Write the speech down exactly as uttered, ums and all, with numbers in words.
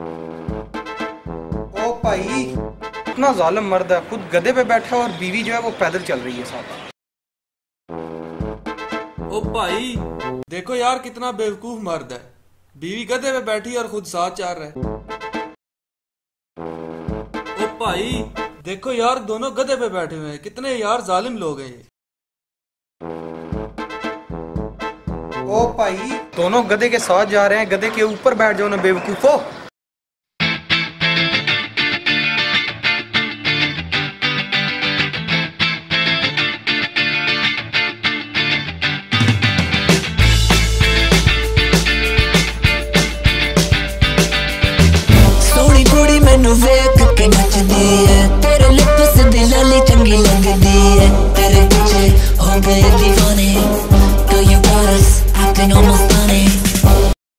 ओ भाई, इतना जालिम मर्द है, खुद गधे पे बैठा है और बीवी जो है वो पैदल चल रही है साथ। ओ भाई देखो यार कितना बेवकूफ मर्द है, बीवी गधे पे बैठी है और खुद साथ चार रहे। ओ भाई देखो यार दोनों गधे पे बैठे हुए हैं, कितने यार जालिम लोग हैं ये। ओ भाई दोनों गधे के साथ जा रहे हैं, गधे के ऊपर बैठ जाओ ना बेवकूफो। तेरे लिप्स से दिल वाली चंगी लगती है, तेरे पीछे हो गई।